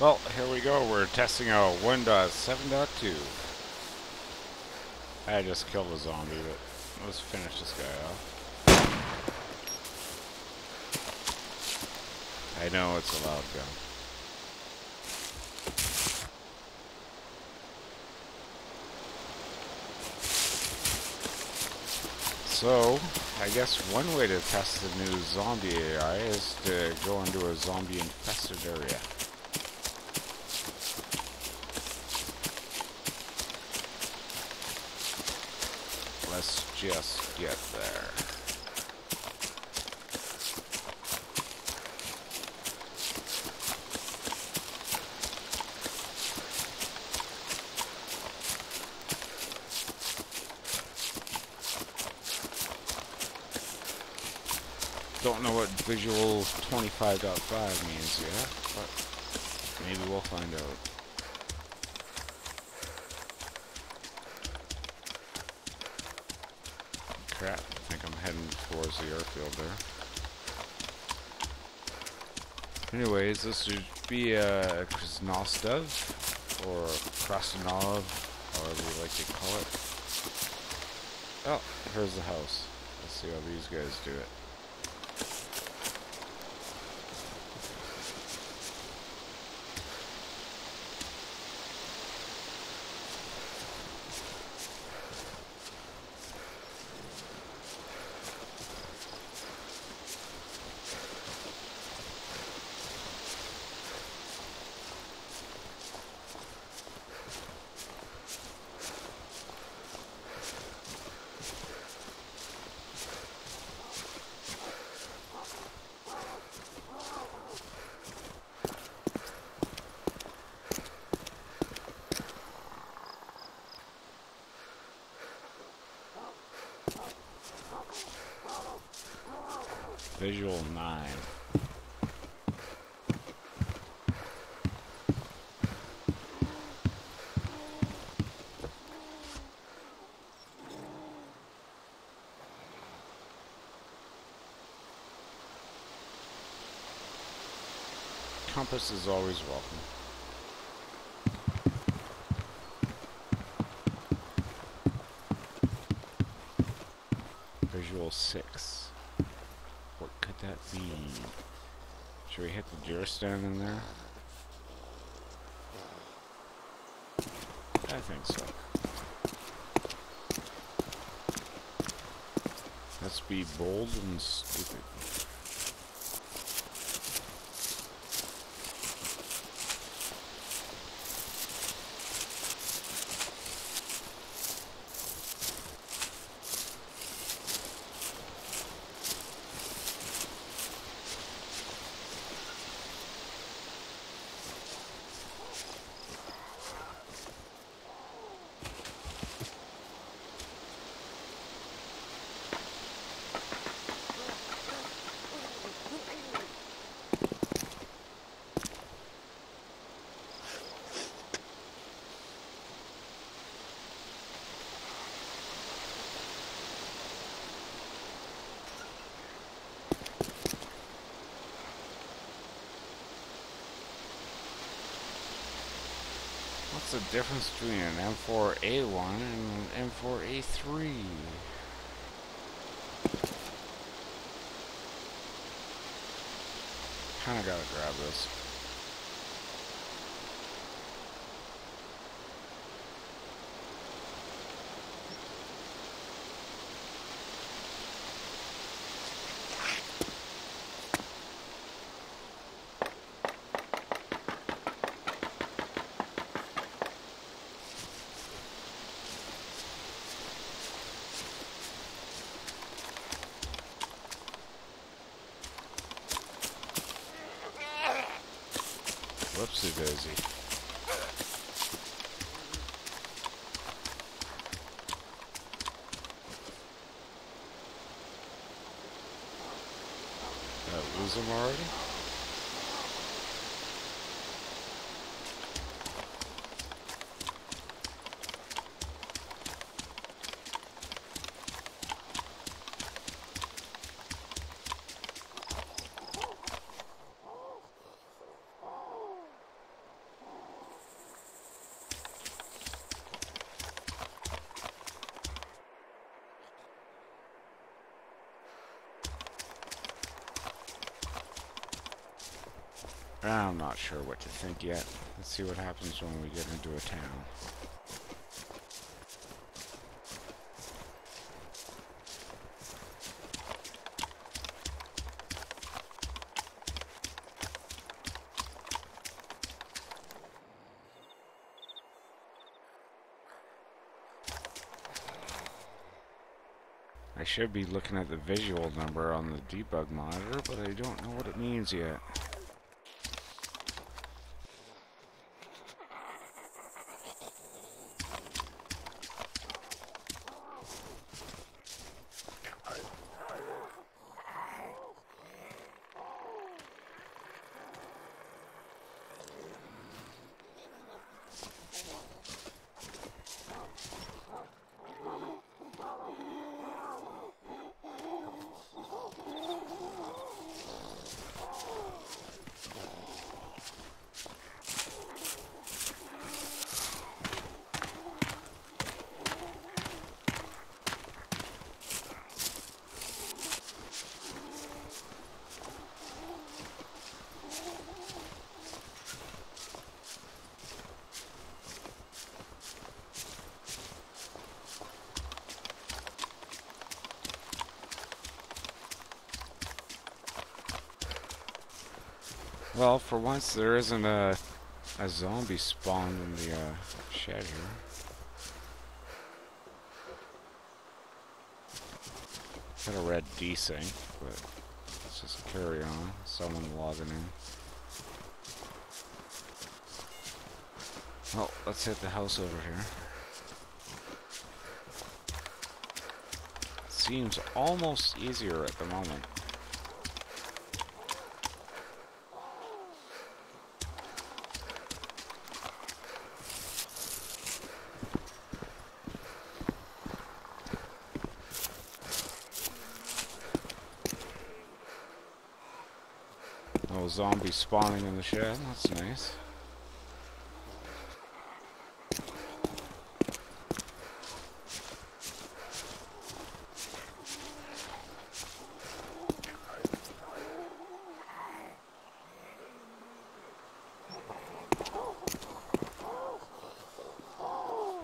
Well, here we go. We're testing out 1.7.2. I just killed a zombie, but let's finish this guy off. I know it's a loud gun. So, I guess one way to test the new zombie AI is to go into a zombie infested area. Let's just get there. Don't know what visual 25.5 means yet, but maybe we'll find out. Crap, I think I'm heading towards the airfield there. Anyways, this should be a Krasnostav, or Krasnov, however you like to call it. Oh, here's the house. Let's see how these guys do it. Visual 9. Compass is always welcome. Visual 6. What could that be? Should we hit the deer stand in there? I think so. Let's be bold and stupid. What's the difference between an M4A1 and an M4A3? Kinda gotta grab this. Whoopsie daisy. Did I lose him already? I'm not sure what to think yet. Let's see what happens when we get into a town. I should be looking at the visual number on the debug monitor, but I don't know what it means yet. Well, for once, there isn't a zombie spawned in the shed here. Got a red desync, but let's just carry on. Someone logging in. Well, let's hit the house over here. Seems almost easier at the moment. Zombies spawning in the shed, that's nice.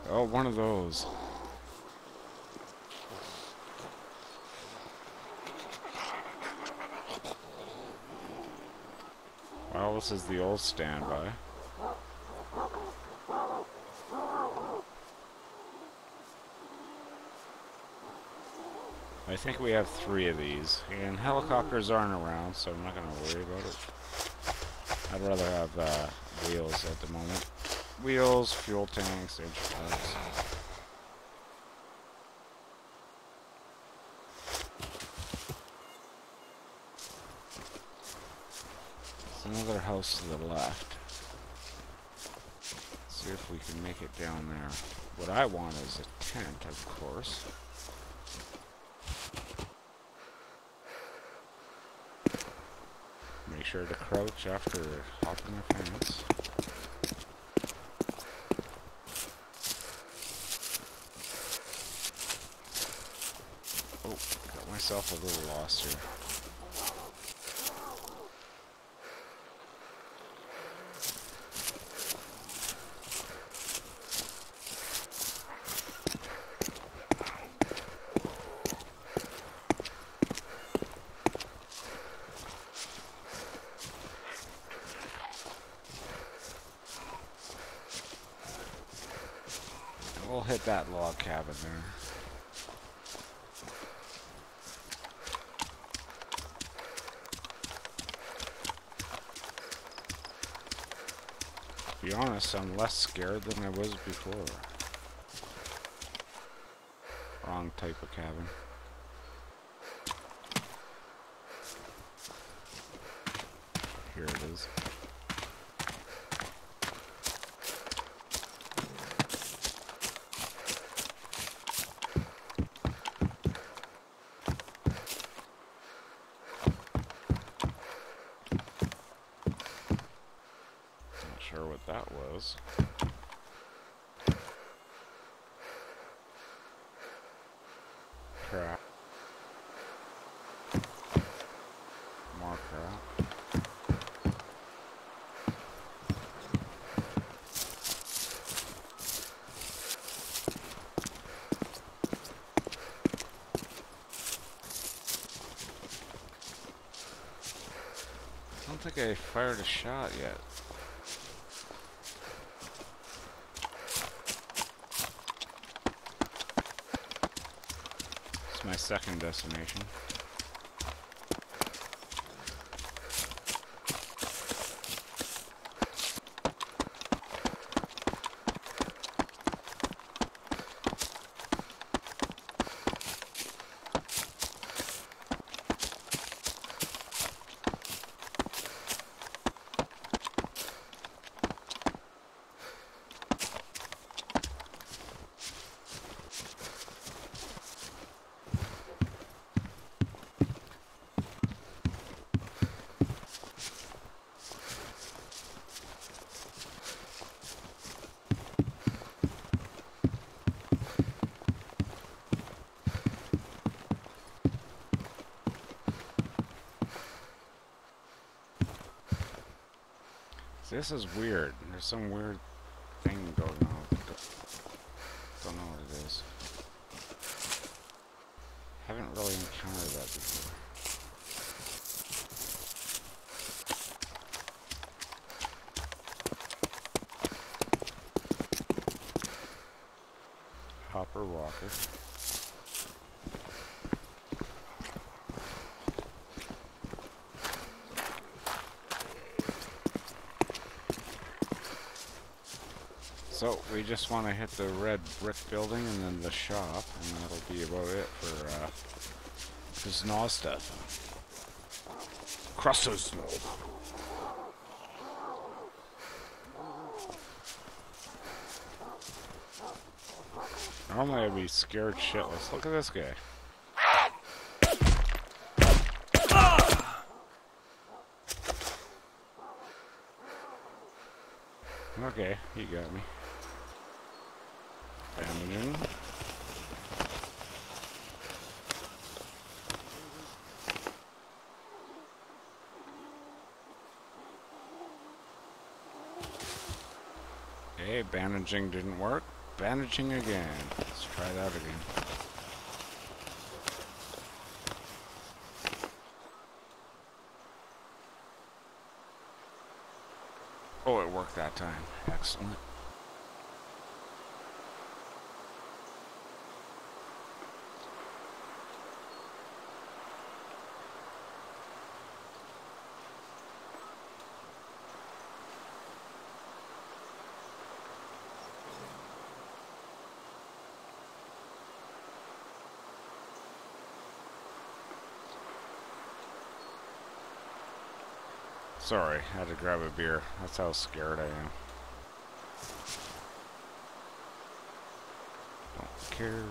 Oh, one of those. Well, this is the old standby. I think we have 3 of these, and helicopters aren't around, so I'm not going to worry about it. I'd rather have wheels at the moment. Wheels, fuel tanks, and stuff. Another house to the left. Let's see if we can make it down there. What I want is a tent, of course. Make sure to crouch after hopping the fence. Oh, got myself a little lost here. We'll hit that log cabin there. To be honest, I'm less scared than I was before. Wrong type of cabin. Here it is. Crap. More crap. I fired a shot yet. It's my second destination. This is weird. There's some weird thing going on. Don't know what it is. Haven't really encountered that before. Hopper Walker. So we just want to hit the red brick building and then the shop, and that'll be about it for Krasnostav. Krasnostav. Normally I'd be scared shitless. Look at this guy. Okay, he got me. Damaging. Okay, bandaging didn't work. Bandaging again. Let's try that again. Oh, it worked that time. Excellent. Sorry, I had to grab a beer. That's how scared I am. Don't care.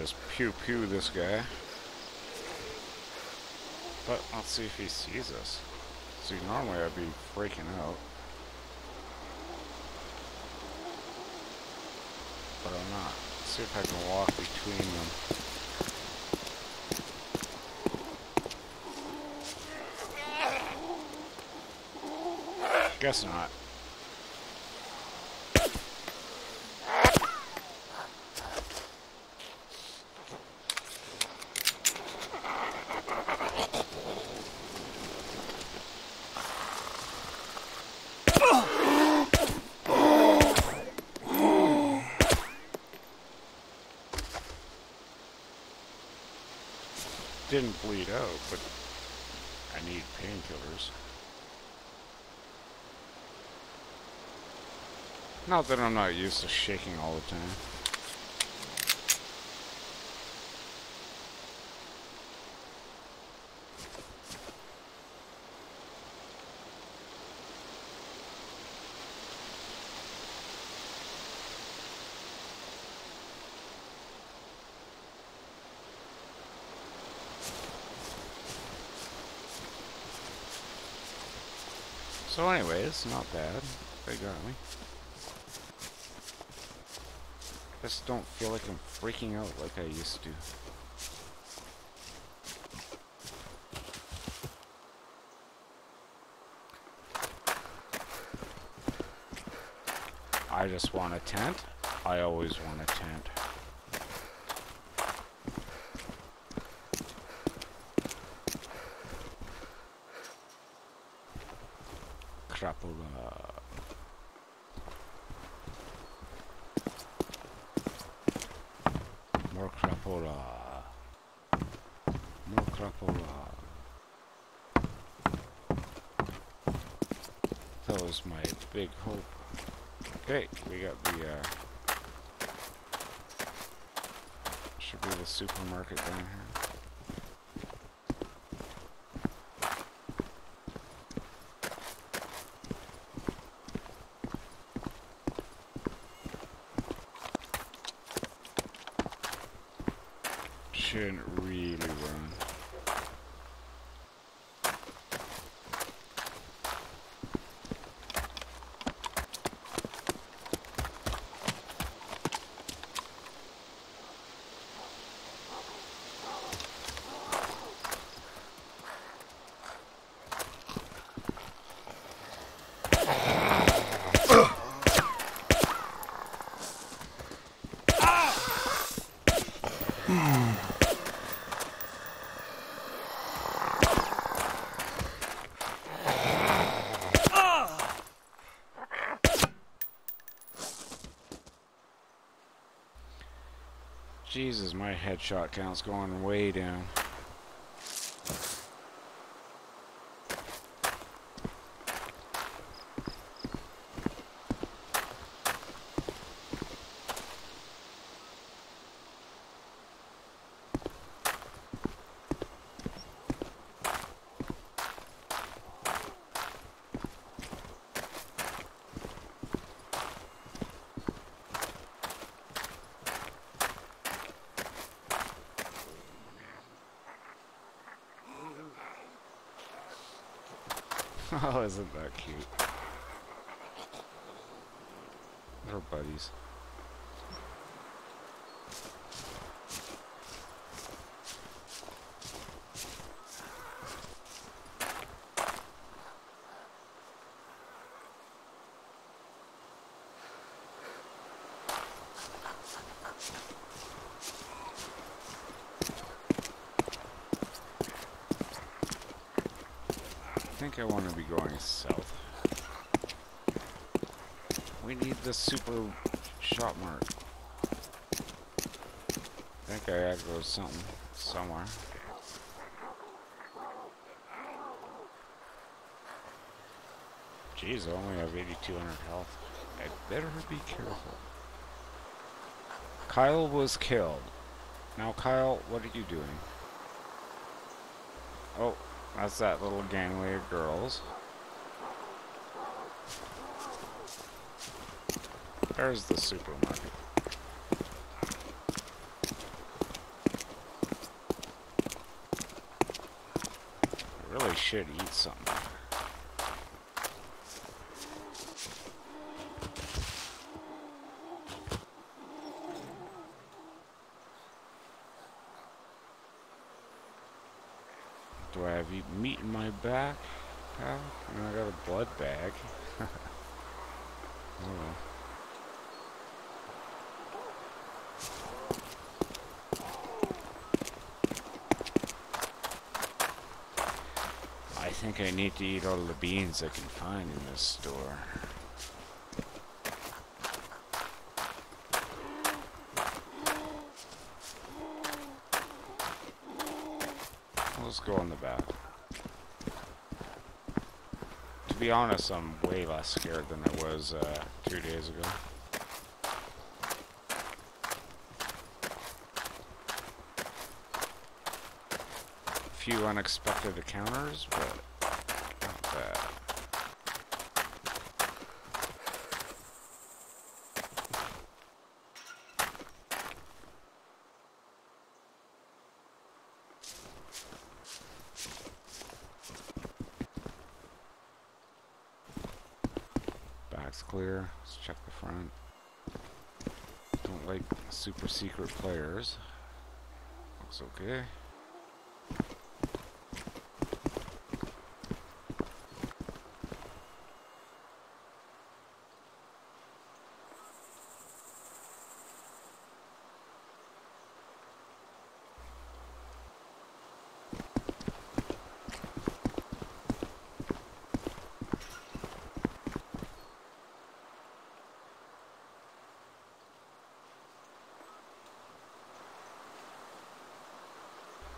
Just pew pew this guy, but let's see if he sees us. See, normally I'd be freaking out, but I'm not. Let's see if I can walk between them. Guess not. Didn't bleed out, but I need painkillers. Not that I'm not used to shaking all the time. So anyways, not bad. They got me. I just don't feel like I'm freaking out like I used to. I just want a tent. I always want a tent. Crapola. More crapola. More crapola. That was my big hope. Okay, we got the, should be the supermarket down here. Shouldn't really run. Jesus, my headshot count's going way down. Oh, isn't that cute? They're buddies. I think I want to be going south. We need the super shot mark. I think I aggroed something somewhere. Jeez, I only have 8200 health. I better be careful. Kyle was killed. Now Kyle, what are you doing? Oh. That's that little gangway of girls. There's the supermarket. I really should eat something. Do I have meat in my back? Oh, and I got a blood bag. Oh. I think I need to eat all the beans I can find in this store. Let's go in the back. To be honest, I'm way less scared than I was 2 days ago. A few unexpected encounters, but not bad. That's clear. Let's check the front. Don't like super secret players. Looks okay.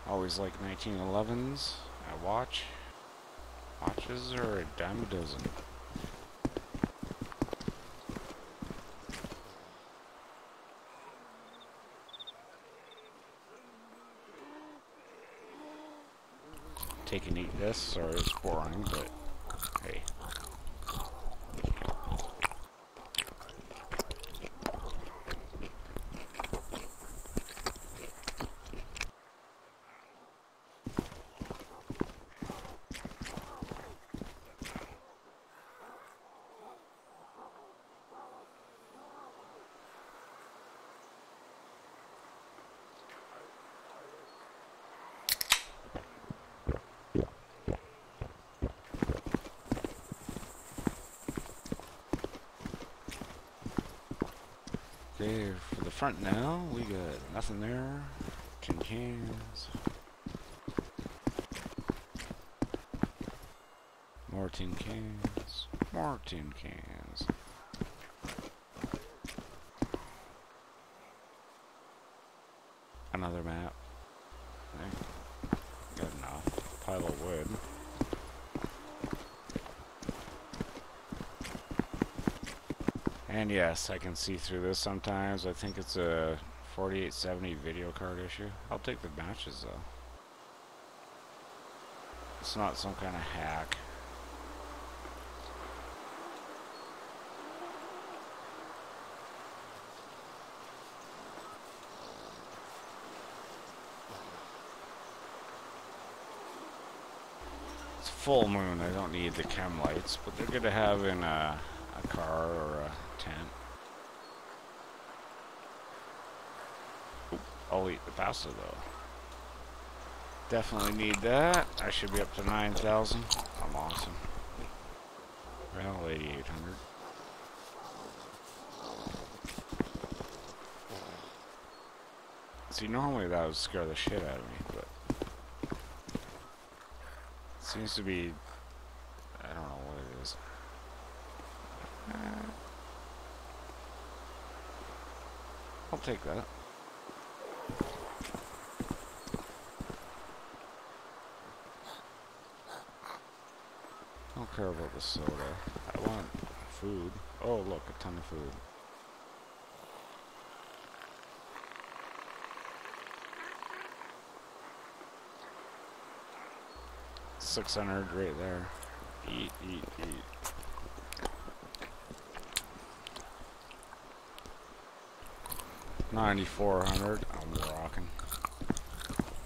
Always like 1911s. I watches are a dime a dozen. Take and eat this. Sorry, it's boring, but hey. Okay, for the front now, we got nothing there. Tin cans. More tin cans. More tin cans. Another map. Good enough. Pile of wood. And yes, I can see through this sometimes. I think it's a 4870 video card issue. I'll take the matches though. It's not some kind of hack. It's full moon. I don't need the chem lights, but they're good to have in a car or a tent. Oop, I'll eat the pasta though. Definitely need that. I should be up to 9,000. I'm awesome. Well, 8,800. See, normally that would scare the shit out of me, but it seems to be, I don't know what it is. I'll take that. I don't care about the soda. I want food. Oh, look, a ton of food. $600 right there. Eat, eat, eat. $9,400. I'm rocking.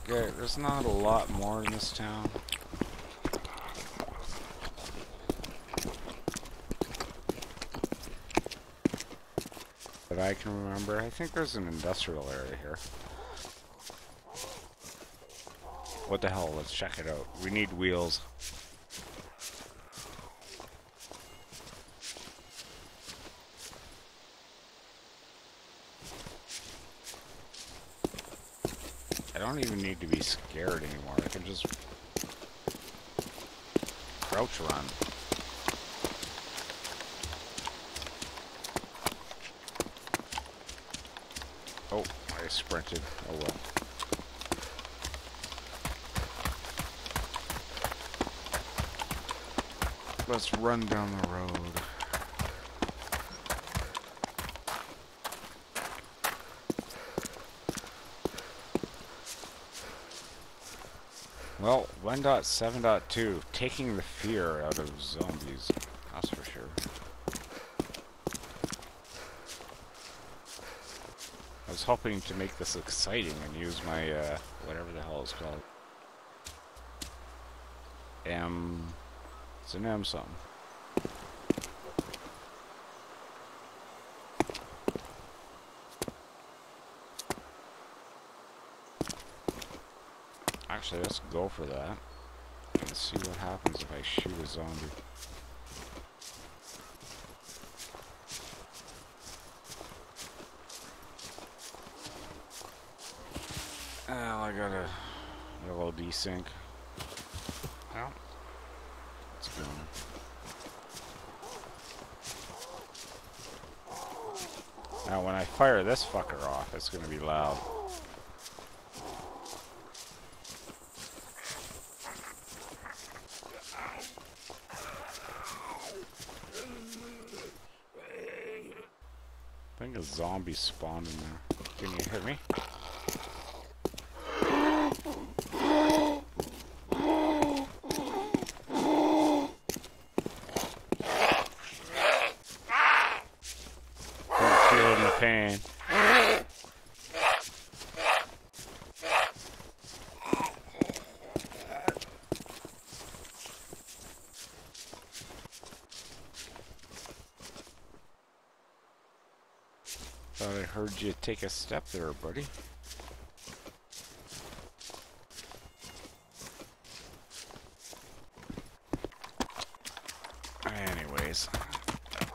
Okay, there's not a lot more in this town. That I can remember. I think there's an industrial area here. What the hell? Let's check it out. We need wheels. I don't even need to be scared anymore. I can just crouch run. Oh, I sprinted. Oh well. Let's run down the road. Well, 1.7.2, taking the fear out of zombies, that's for sure. I was hoping to make this exciting and use my, whatever the hell it's called. It's an M something. Actually, let's go for that. Let's see what happens if I shoot a zombie. Well, I got a little desync. Well, it's gone. Now, when I fire this fucker off, it's gonna be loud. I think a zombie spawned in there. Can you hit me? Thought I heard you take a step there, buddy. Anyways,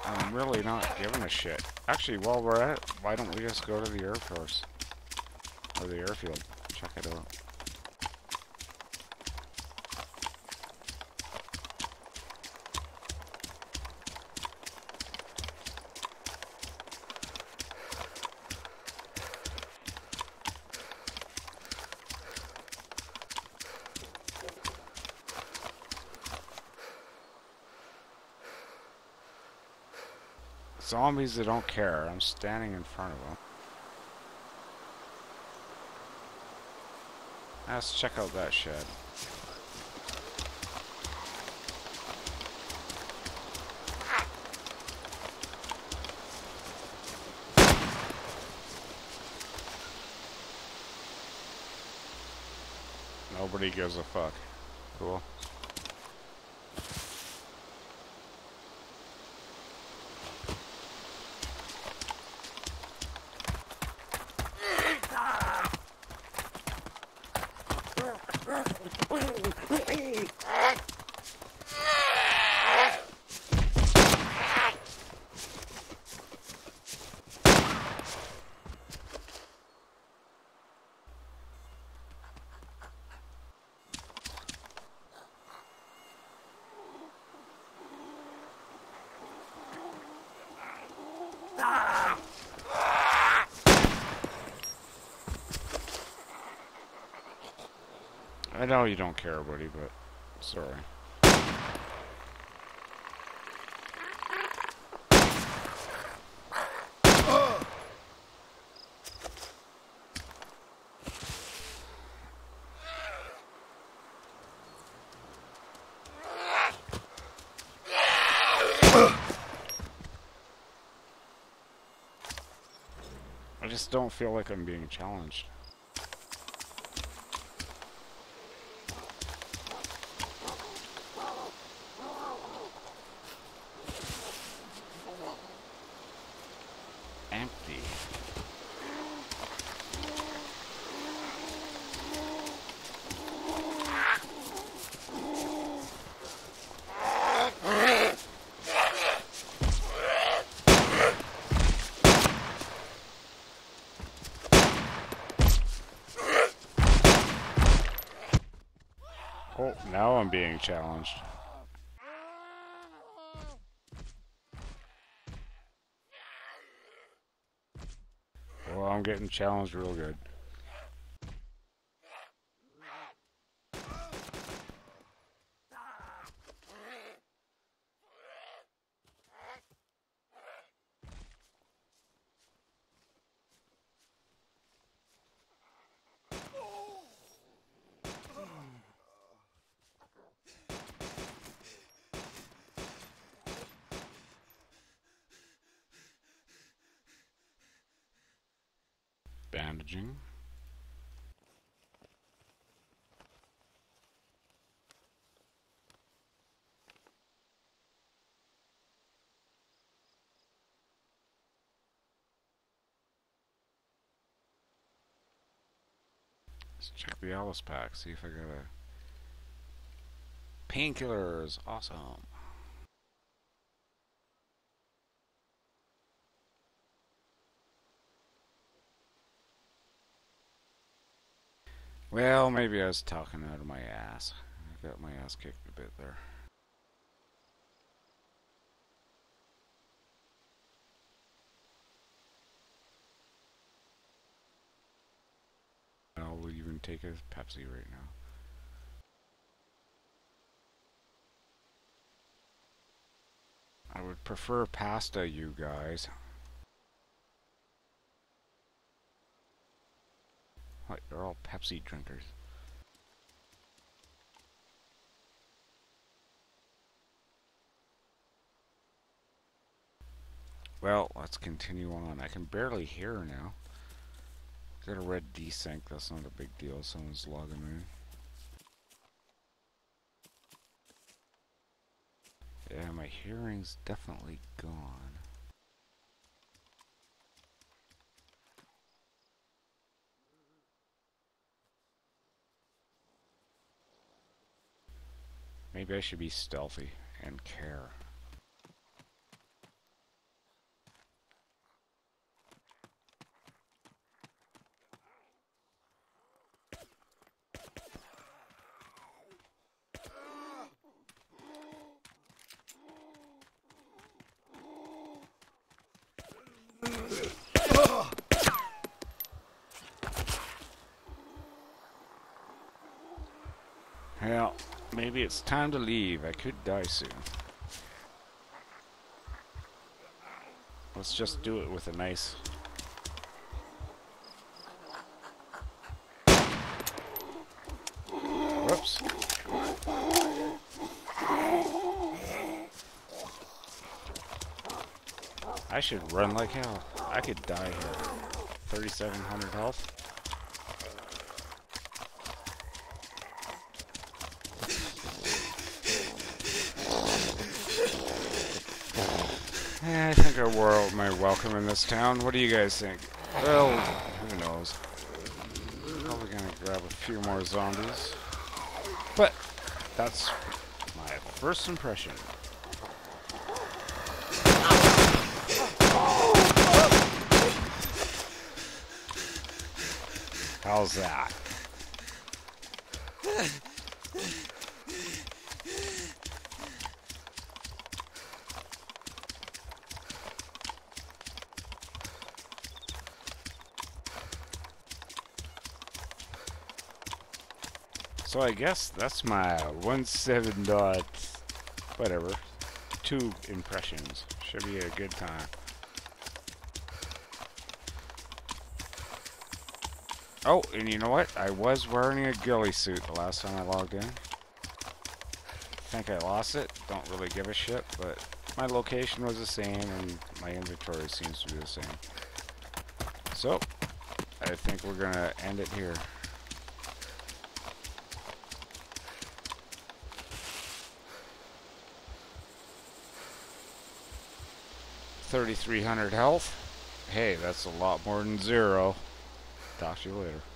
I'm really not giving a shit. Actually, while we're at it, why don't we just go to the Air Force? Or the airfield. Check it out. Zombies that don't care. I'm standing in front of them. Let's check out that shed. Nobody gives a fuck. Cool. I know you don't care, buddy, but sorry. I just don't feel like I'm being challenged. Empty. Oh, now I'm being challenged. Well, I'm getting challenged real good. Bandaging. Let's check the Alice pack, see if I got a... Painkillers! Awesome! Well, maybe I was talking out of my ass. I got my ass kicked a bit there. I'll even take a Pepsi right now. I would prefer pasta, you guys. What, they're all Pepsi drinkers. Well, let's continue on. I can barely hear now. Got a red desync, that's not a big deal. Someone's logging in. Yeah, my hearing's definitely gone. Maybe I should be stealthy and care. Well, maybe it's time to leave. I could die soon. Let's just do it with a nice... Whoops. I should run like hell. I could die here. 3,700 health. I think I wore out my welcome in this town. What do you guys think? Well, who knows? Probably gonna grab a few more zombies. But that's my first impression. How's that? So I guess that's my 2 impressions. Should be a good time. Oh, and you know what? I was wearing a ghillie suit the last time I logged in. I think I lost it. Don't really give a shit, but my location was the same and my inventory seems to be the same. So, I think we're gonna end it here. $3,300 health. Hey, that's a lot more than zero. Talk to you later.